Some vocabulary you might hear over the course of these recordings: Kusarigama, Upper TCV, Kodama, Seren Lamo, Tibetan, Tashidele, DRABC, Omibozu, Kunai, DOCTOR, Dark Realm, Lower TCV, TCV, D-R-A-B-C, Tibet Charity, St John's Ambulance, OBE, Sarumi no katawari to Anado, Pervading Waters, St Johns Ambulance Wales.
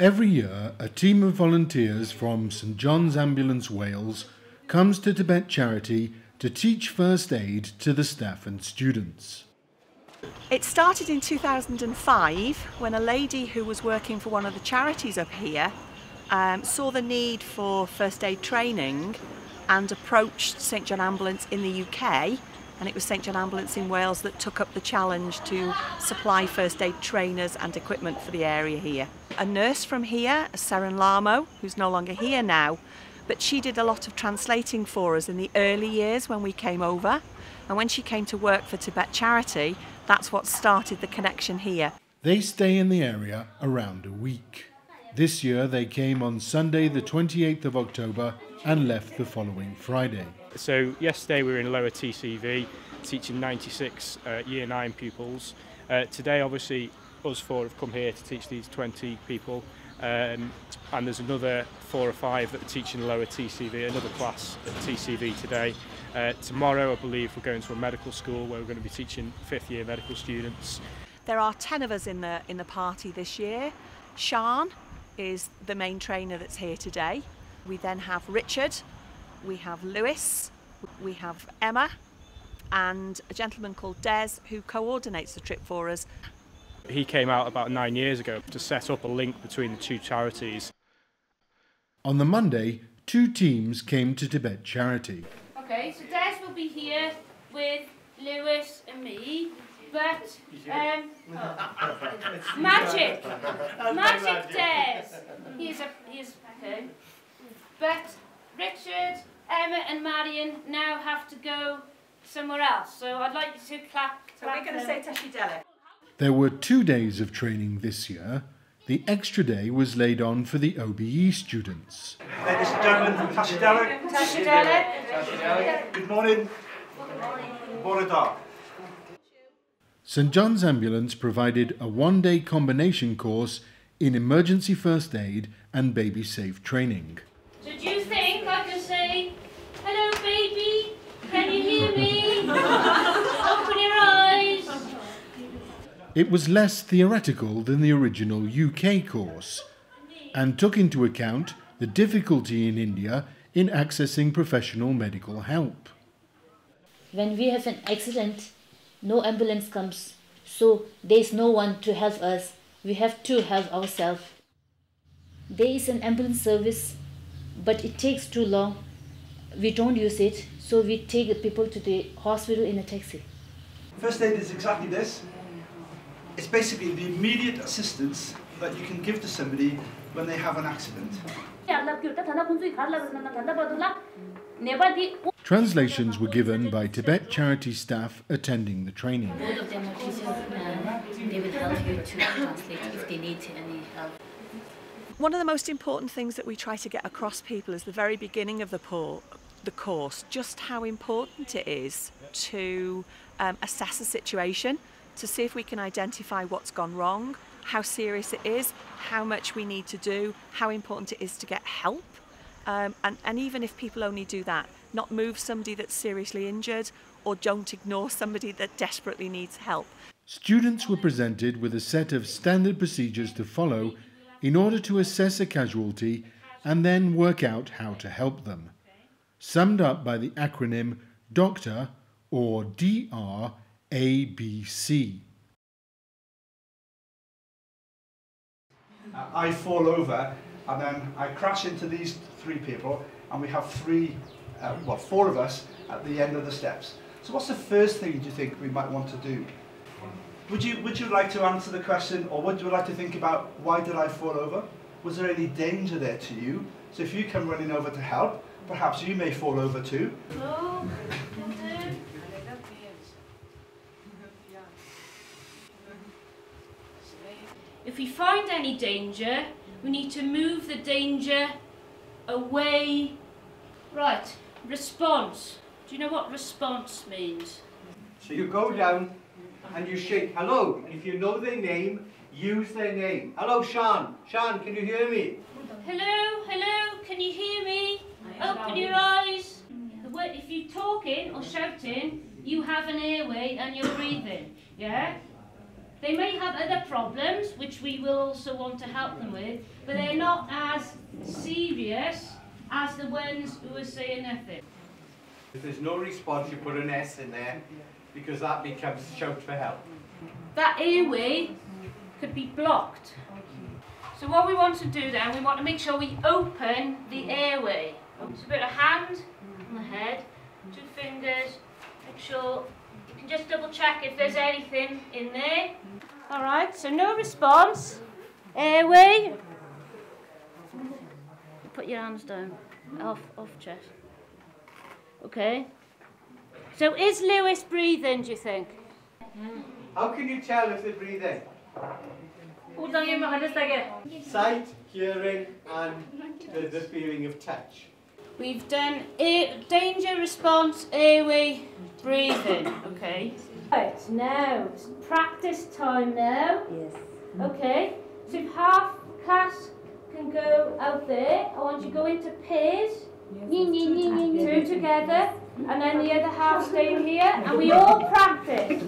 Every year, a team of volunteers from St John's Ambulance Wales comes to Tibet Charity to teach first aid to the staff and students. It started in 2005 when a lady who was working for one of the charities up here saw the need for first aid training and approached St John Ambulance in the UK, and it was St John Ambulance in Wales that took up the challenge to supply first aid trainers and equipment for the area here. A nurse from here, Seren Lamo, who's no longer here now, but she did a lot of translating for us in the early years when we came over, and when she came to work for Tibet Charity, that's what started the connection here. They stay in the area around a week. This year they came on Sunday the 28th of October and left the following Friday. So yesterday we were in Lower TCV teaching 96 Year 9 pupils. Today obviously us four have come here to teach these 20 people, and there's another four or five that are teaching Lower TCV, another class at TCV today. Tomorrow I believe we're going to a medical school where we're going to be teaching 5th year medical students. There are 10 of us in the party this year. Sian is the main trainer that's here today. We then have Richard, we have Lewis, we have Emma, and a gentleman called Des who coordinates the trip for us. He came out about 9 years ago to set up a link between the two charities. On the Monday, two teams came to Tibet Charity. Okay, so Des will be here with Lewis and me, but Magic Des. He's a but Richard, Emma and Marion now have to go somewhere else, so I'd like you to clap. So we're going to say Tashidele. There were 2 days of training this year. The extra day was laid on for the OBE students. Ladies and gentlemen, Tashidele. Tashidele. Good morning. Good morning. St John's Ambulance provided a one-day combination course in emergency first aid and baby safe training. So do you think I can say, hello baby, can you hear me? Open your eyes. It was less theoretical than the original UK course and took into account the difficulty in India in accessing professional medical help. When we have an accident, no ambulance comes, so there is no one to help us. We have to help ourselves. There is an ambulance service, but it takes too long. We don't use it, so we take the people to the hospital in a taxi. First aid is exactly this. It's basically the immediate assistance that you can give to somebody when they have an accident. Translations were given by Tibet Charity staff attending the training. Both of them are teachers, and they will help you to translate if they need any help. One of the most important things that we try to get across people is the very beginning of the course, just how important it is to assess a situation, to see if we can identify what's gone wrong, how serious it is, how much we need to do, how important it is to get help. And even if people only do that, not move somebody that's seriously injured or don't ignore somebody that desperately needs help. Students were presented with a set of standard procedures to follow in order to assess a casualty and then work out how to help them, summed up by the acronym DOCTOR or D-R-A-B-C. I fall over and then I crash into these three people, and we have four of us at the end of the steps. So what's the first thing do you think we might want to do? Would you like to answer the question, or would you like to think about why did I fall over? Was there any danger there to you? So if you come running over to help, perhaps you may fall over too. Hello. If we find any danger, we need to move the danger away. Right, response. Do you know what response means? So you go down and you shake, hello. And if you know their name, use their name. Hello, Sian. Sian, can you hear me? Hello, hello, can you hear me? Open your eyes. If you're talking or shouting, you have an airway and you're breathing, yeah? They may have other problems, which we will also want to help them with, but they're not as serious as the ones who are saying nothing. If there's no response, you put an S in there, because that becomes shout for help. That airway could be blocked. So what we want to do then, we want to make sure we open the airway. So put a hand on the head, two fingers, make sure, you can just double check if there's anything in there. Alright, so no response, airway. Put your hands down, off chest. Okay. So is Lewis breathing, do you think? How can you tell if they're breathing? Sight, hearing and the feeling of touch. We've done danger response, airway, breathing. Okay. Right, now, it's practice time now. Yes. Okay, so if half class can go out there, I want you to go into pairs, two together, and then the other half stay here, and we all practice.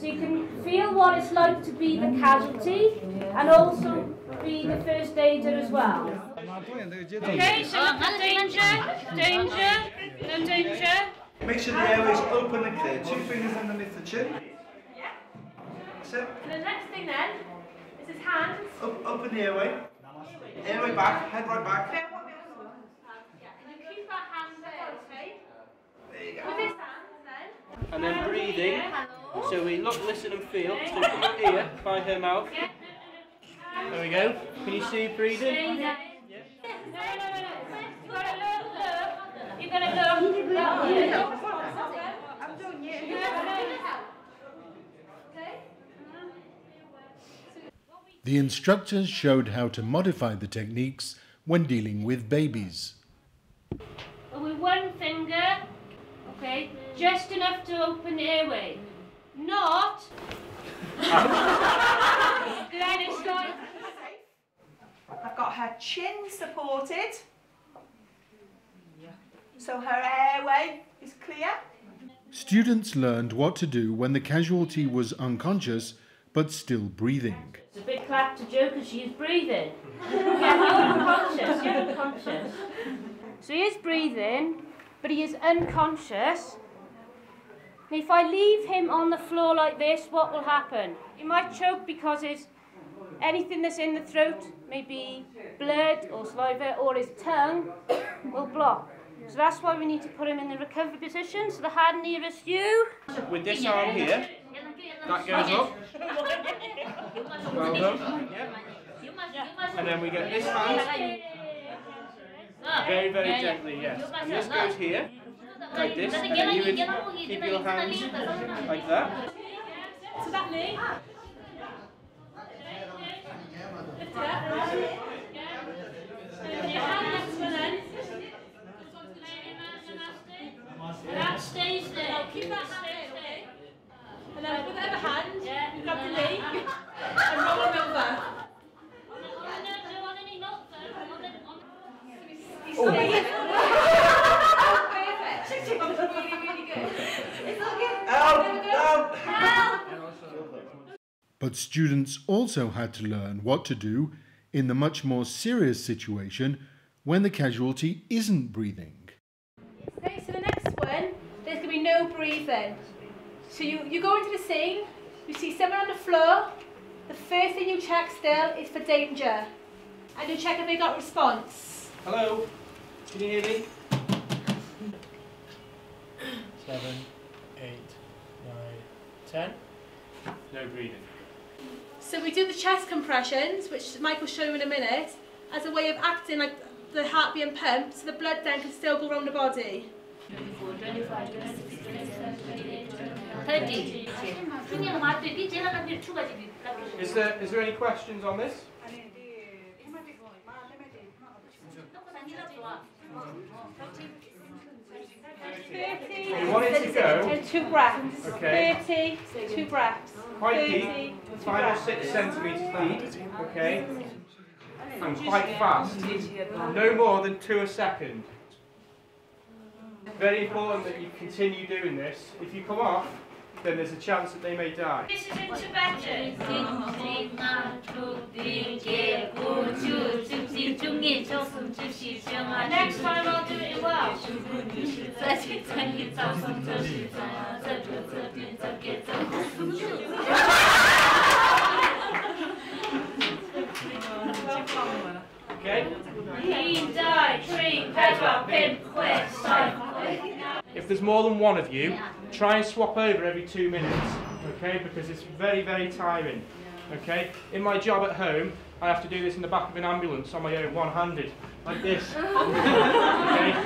So you can feel what it's like to be the casualty, and also be the first aider as well. Okay, so look at danger, no danger. Make sure the airways open and clear, two fingers underneath the chin. Yeah. So the next thing then, is his hands. Open the airway. Airway back, head right back. And then breathing, so we look, listen and feel, so come on here, by her mouth. There we go, can you see breathing? Yeah. No, you're going to go. I'm doing it. The instructors showed how to modify the techniques when dealing with babies. With one finger, okay, just enough to open the airway. Not. I've got her chin supported, so her airway is clear. Students learned what to do when the casualty was unconscious but still breathing. It's a big clap to Jo because she is breathing. Yeah, you're unconscious. So he is breathing, but he is unconscious. And if I leave him on the floor like this, what will happen? He might choke because anything that's in the throat, maybe blood or saliva or his tongue, will block. So that's why we need to put him in the recovery position, so the hand nearest you. With this arm here, that goes up. Well done. And then we get this hand. Very, very gently, yes. And this goes here, like this, and then you would keep your hands like that. So that knee. That stays there. Keep that hand there. And then with the other hand, you grab the knee and roll him over. Oh. Perfect. Really good. It's all good. Help. But students also had to learn what to do in the much more serious situation when the casualty isn't breathing. Okay, so the next one, there's going to be no breathing. So you go into the scene, you see someone on the floor, the first thing you check still is for danger. And you check if they got response. Hello? Can you hear me? 7, 8, 9, 10. No breathing. So we do the chest compressions, which Mike will show you in a minute, as a way of acting like the heart being pumped, so the blood then can still go around the body. 24, 25, 26, 27, 28, 29, 30. Is there any questions on this? You want it to go? 2 breaths. Okay. 30, 2 breaths. Quite deep, 5 or 6 centimetres deep. Okay. And quite fast. No more than 2 a second. Very important that you continue doing this. If you come off, then there's a chance that they may die. This is in Tibetan. Next time I'll do it in Welsh. Okay. If there's more than one of you, try and swap over every 2 minutes, okay, because it's very, very tiring, okay. In my job at home, I have to do this in the back of an ambulance on my own, one-handed, like this, okay.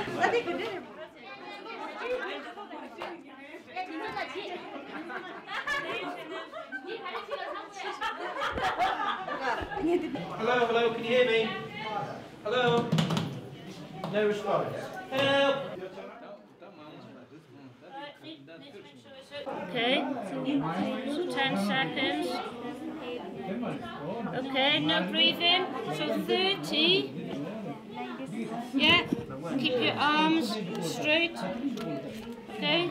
Hello, hello, can you hear me? Hello? No response. Help! Okay, 10 seconds. Okay, no breathing. So 30. Yeah, keep your arms straight. Okay.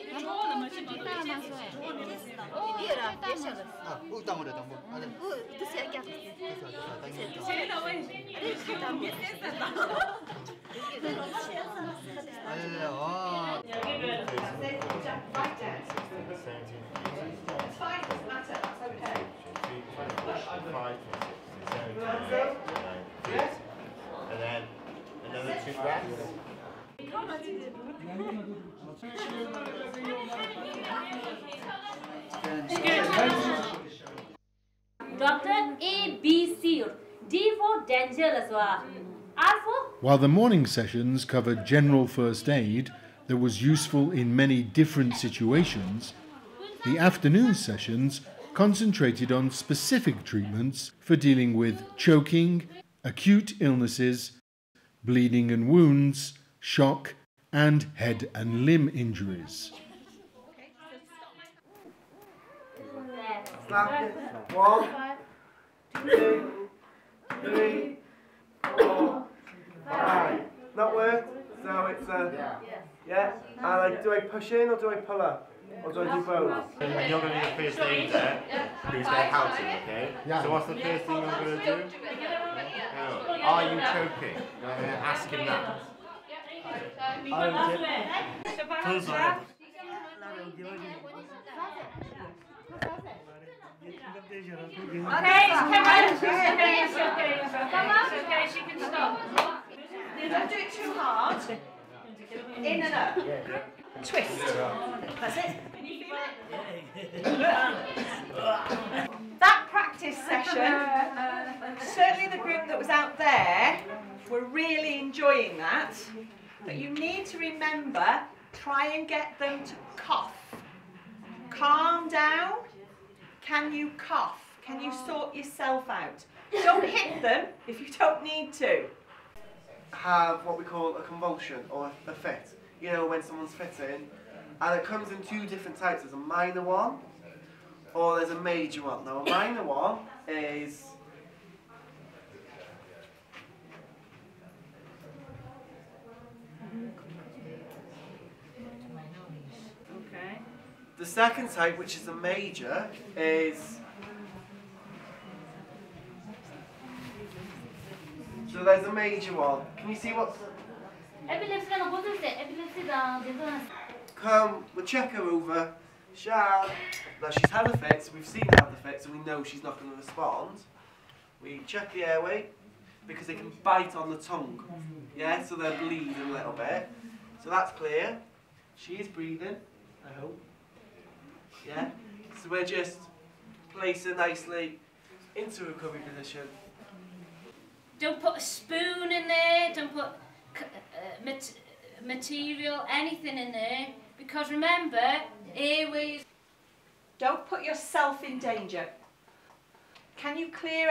And then another 2 breaths. Doctor ABC, D for dangerous, R for... While the morning sessions covered general first aid that was useful in many different situations, the afternoon sessions concentrated on specific treatments for dealing with choking, acute illnesses, bleeding and wounds, shock, and head and limb injuries. Okay. 1, 2, 3, 4, 5. That worked? So it's a... Yeah? And like, do I push in or do I pull up? Or do I do both? When you're going to do the first aid there, please go help him, okay? Yeah. So what's the first thing you're going to do? Oh, are you choking? You're going to ask him that. Okay, she can stop. Don't do it too hard. In and up. Twist. That's it. That practice session, certainly the group that was out there were really enjoying that. But you need to remember, try and get them to cough. Calm down. Can you cough? Can you sort yourself out? Don't hit them if you don't need to. Have what we call a convulsion or a fit. You know, when someone's fitting. And it comes in 2 different types. There's a minor one or there's a major one. Now, a minor one is... The second type, which is a major, is... So there's a major one. Can you see what? Come, we'll check her over. Shall. Now she's had a fit, so we've seen her have the fit, so we know she's not going to respond. We check the airway, because they can bite on the tongue. Yeah, so they're bleeding a little bit. So that's clear. She is breathing, I hope. Yeah, so we're just placing nicely into a recovery position. Don't put a spoon in there, don't put material, anything in there, because remember, airways. Don't put yourself in danger. Can you clear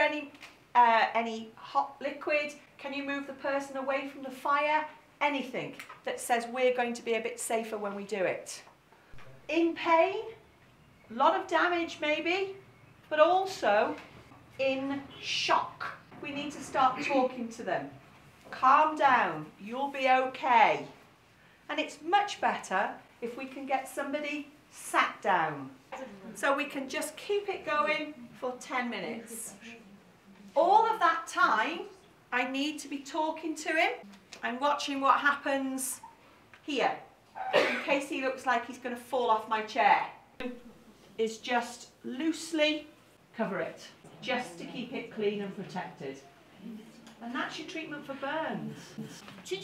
any hot liquid? Can you move the person away from the fire? Anything that says we're going to be a bit safer when we do it. In pain. A lot of damage maybe, but also in shock. We need to start talking to them. Calm down, you'll be okay. And it's much better if we can get somebody sat down. So we can just keep it going for 10 minutes. All of that time, I need to be talking to him and watching what happens here, in case he looks like he's going to fall off my chair. Is just loosely cover it, just to keep it clean and protected. And that's your treatment for burns. Can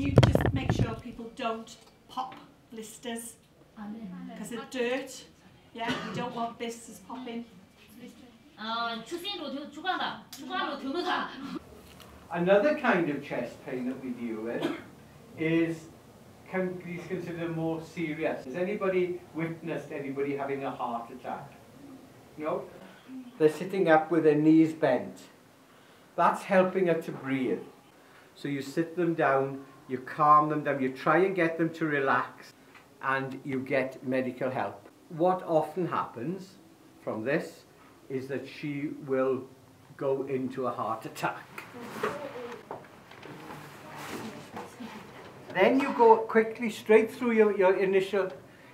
you just make sure people don't pop blisters? Because of dirt. Yeah, we don't want blisters popping. Another kind of chest pain that we deal with is considered more serious. Has anybody witnessed anybody having a heart attack? No? They're sitting up with their knees bent. That's helping her to breathe. So you sit them down, you calm them down, you try and get them to relax, and you get medical help. What often happens from this is that she will go into a heart attack. Then you go quickly straight through your initial,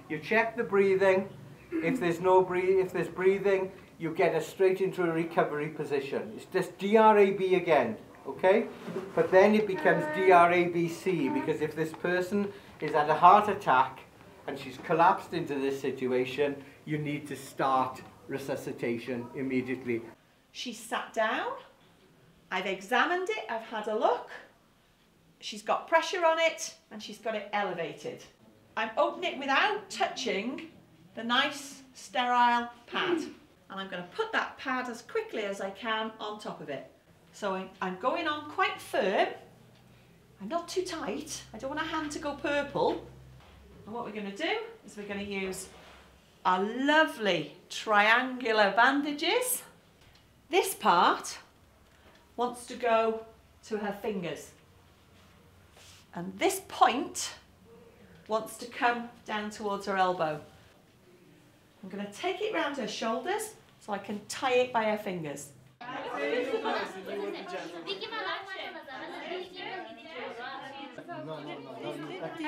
you check the breathing. If there's no breathing, if there's breathing, you get us straight into a recovery position. It's just D-R-A-B again, okay? But then it becomes D-R-A-B-C, because if this person is at a heart attack and she's collapsed into this situation, you need to start resuscitation immediately. She's sat down, I've examined it, I've had a look, she's got pressure on it and she's got it elevated. I'm opening it without touching the nice sterile pad, and I'm going to put that pad as quickly as I can on top of it. So I'm going on quite firm, I'm not too tight, I don't want a hand to go purple. And what we're going to do is we're going to use our lovely triangular bandages. This part wants to go to her fingers. And this point wants to come down towards her elbow. I'm going to take it round her shoulders so I can tie it by her fingers. How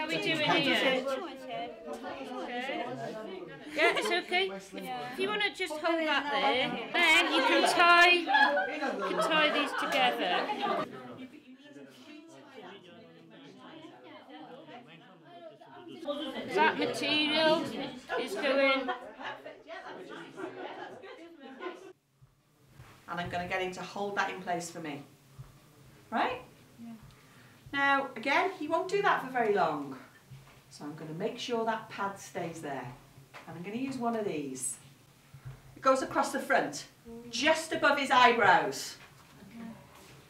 are we doing here? Yeah, it's okay. If you want to just hold that there, then you can tie these together. That material is going. And I'm going to get him to hold that in place for me. Right? Now, again, he won't do that for very long. So I'm going to make sure that pad stays there. And I'm going to use one of these. It goes across the front, just above his eyebrows.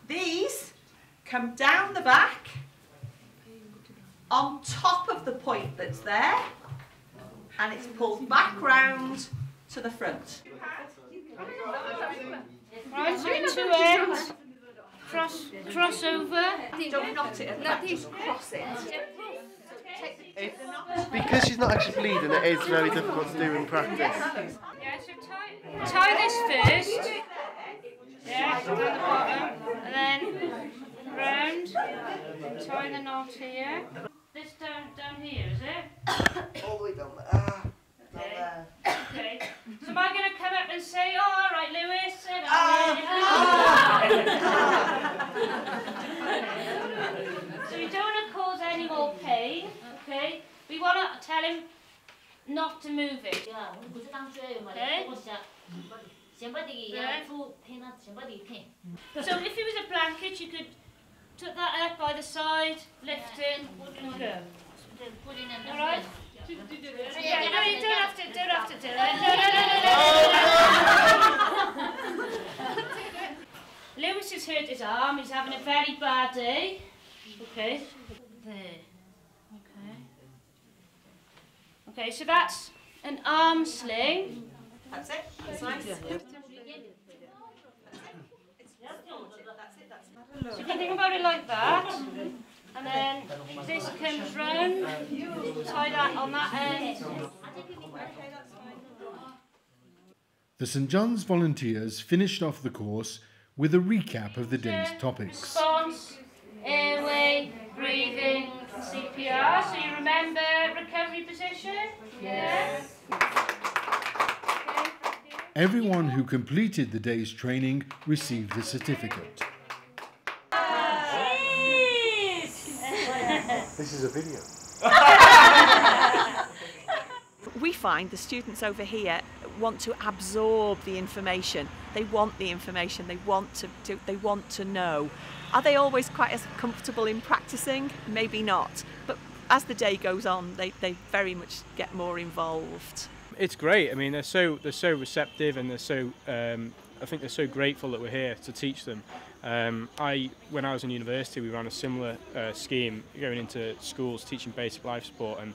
These come down the back, on top of the point that's there, and it's pulled back round to the front. Right, so two ends. Cross over. Don't knot it at the back, just cross it. It's because she's not actually bleeding, it is very difficult to do in practice. Yeah, so tie this first. Yeah, down the bottom. And then round. Tie the knot here. This down here, is it? All the way down there. Okay. So am I going to come up and say, oh, all right, Lewis, and so we don't want to cause any more pain, okay? We want to tell him not to move it. Okay? Right. So if it was a blanket, you could tuck that up by the side, lift it, and go. All right? Yeah, no, you don't have to do it. No. Lewis has hurt his arm, he's having a very bad day. Okay. There. Okay. Okay, so that's an arm sling. That's it. That's nice. So you can think about it like that. And then this comes round, tie that on that end. The St John's volunteers finished off the course with a recap of the day's topics. Response, airway, breathing, CPR. So you remember recovery position? Yes. Everyone who completed the day's training received a certificate. This is a video. We find the students over here want to absorb the information. They want the information. They want to know. Are they always quite as comfortable in practicing? Maybe not. But as the day goes on, they very much get more involved. It's great. I mean, they're so receptive, and they're so. I think they're so grateful that we're here to teach them. When I was in university, we ran a similar scheme going into schools teaching basic life support, and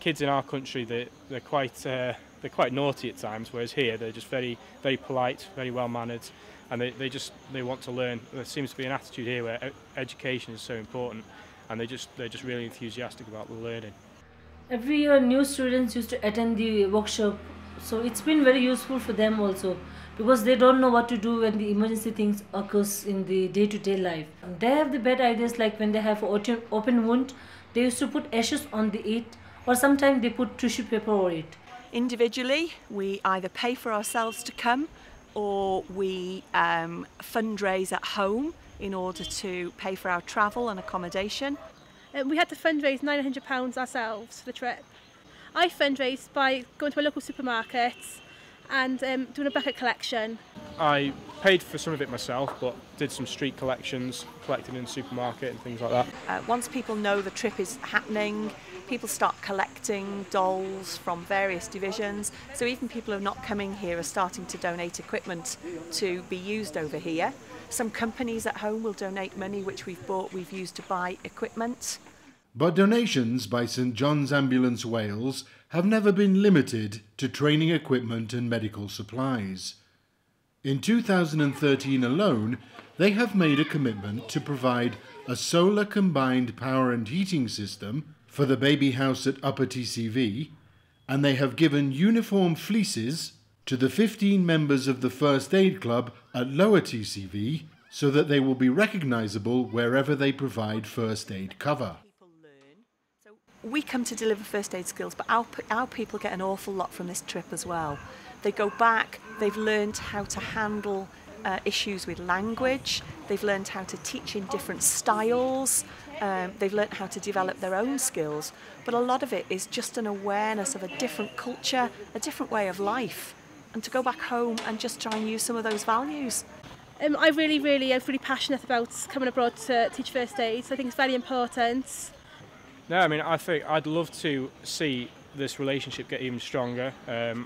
kids in our country, they're quite naughty at times, whereas here they're just very polite, very well mannered, and they want to learn. There seems to be an attitude here where education is so important, and they're just really enthusiastic about the learning. Every year, new students used to attend the workshop, so it's been very useful for them also, because they don't know what to do when the emergency things occurs in the day-to-day life. They have the bad ideas, like when they have an open wound, they used to put ashes on it, or sometimes they put tissue paper on it. Individually, we either pay for ourselves to come, or we fundraise at home in order to pay for our travel and accommodation. We had to fundraise £900 ourselves for the trip. I fundraised by going to a local supermarket and doing a bucket collection. I paid for some of it myself, but did some street collections, collected in the supermarket and things like that. Once people know the trip is happening, people start collecting dolls from various divisions. So even people who are not coming here are starting to donate equipment to be used over here. Some companies at home will donate money which we've used to buy equipment. But donations by St John's Ambulance Wales have never been limited to training equipment and medical supplies. In 2013 alone, they have made a commitment to provide a solar combined power and heating system for the baby house at Upper TCV, and they have given uniform fleeces to the 15 members of the First Aid Club at Lower TCV so that they will be recognisable wherever they provide first aid cover. We come to deliver first aid skills, but our people get an awful lot from this trip as well. They go back, they've learned how to handle issues with language, they've learned how to teach in different styles, they've learned how to develop their own skills, but a lot of it is just an awareness of a different culture, a different way of life, and to go back home and just try and use some of those values. I'm really passionate about coming abroad to teach first aid, so I think it's very important. No, I mean, I think I'd love to see this relationship get even stronger.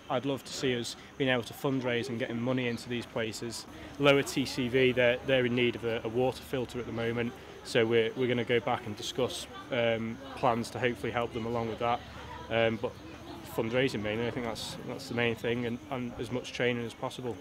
I'd love to see us being able to fundraise and getting money into these places. Lower TCV, they're in need of a water filter at the moment, so we're going to go back and discuss plans to hopefully help them along with that. But fundraising mainly, I think that's the main thing, and as much training as possible.